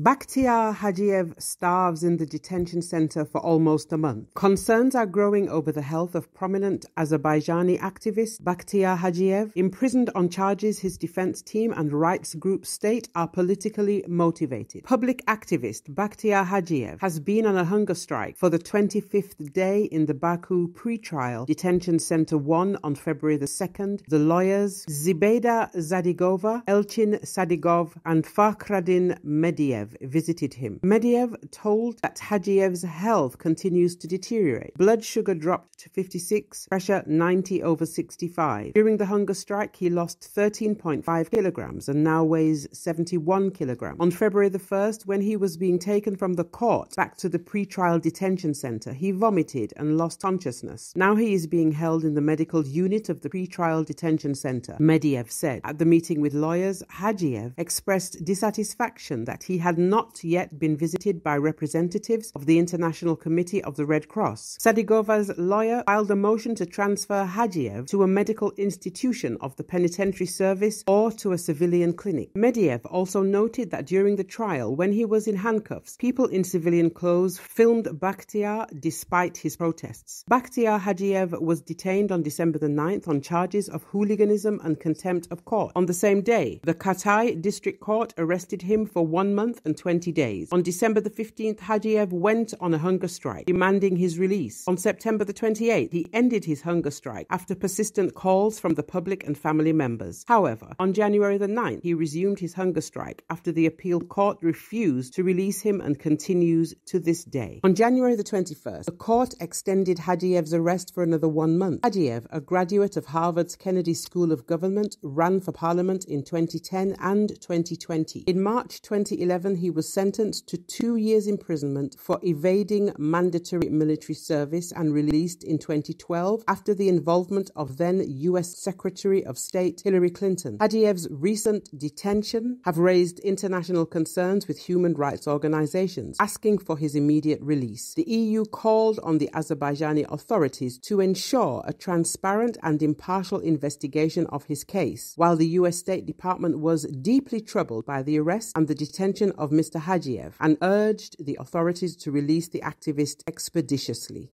Bakhtiyar Hajiyev starves in the detention center for almost a month. Concerns are growing over the health of prominent Azerbaijani activist Bakhtiyar Hajiyev, imprisoned on charges his defense team and rights group state are politically motivated. Public activist Bakhtiyar Hajiyev has been on a hunger strike for the 25th day in the Baku pretrial detention center 1 on February the 2nd. The lawyers Zibeyda Sadigova, Elchin Sadigov and Fakhraddin Mediyev visited him. Mediyev told that Hajiyev's health continues to deteriorate. Blood sugar dropped to 56, pressure 90/65. During the hunger strike, he lost 13.5 kilograms and now weighs 71 kilograms. On February the 1st, when he was being taken from the court back to the pre-trial detention center, he vomited and lost consciousness. Now he is being held in the medical unit of the pre-trial detention center, Mediyev said. At the meeting with lawyers, Hajiyev expressed dissatisfaction that he had not yet been visited by representatives of the International Committee of the Red Cross. Sadigova's lawyer filed a motion to transfer Hajiyev to a medical institution of the penitentiary service or to a civilian clinic. Mediyev also noted that during the trial, when he was in handcuffs, people in civilian clothes filmed Bakhtiyar despite his protests. Bakhtiyar Hajiyev was detained on December the 9th on charges of hooliganism and contempt of court. On the same day, the Khatai District Court arrested him for 1 month and 20 days. On December the 15th, Hajiyev went on a hunger strike, demanding his release. On September the 28th, he ended his hunger strike after persistent calls from the public and family members. However, on January the 9th, he resumed his hunger strike after the appeal court refused to release him and continues to this day. On January the 21st, the court extended Hajiyev's arrest for another 1 month. Hajiyev, a graduate of Harvard's Kennedy School of Government, ran for parliament in 2010 and 2020. In March 2011, he was sentenced to 2 years imprisonment for evading mandatory military service and released in 2012 after the involvement of then US Secretary of State Hillary Clinton. Hajiyev's recent detention have raised international concerns with human rights organizations, asking for his immediate release. The EU called on the Azerbaijani authorities to ensure a transparent and impartial investigation of his case, while the US State Department was deeply troubled by the arrest and the detention of Mr. Hajiyev and urged the authorities to release the activist expeditiously.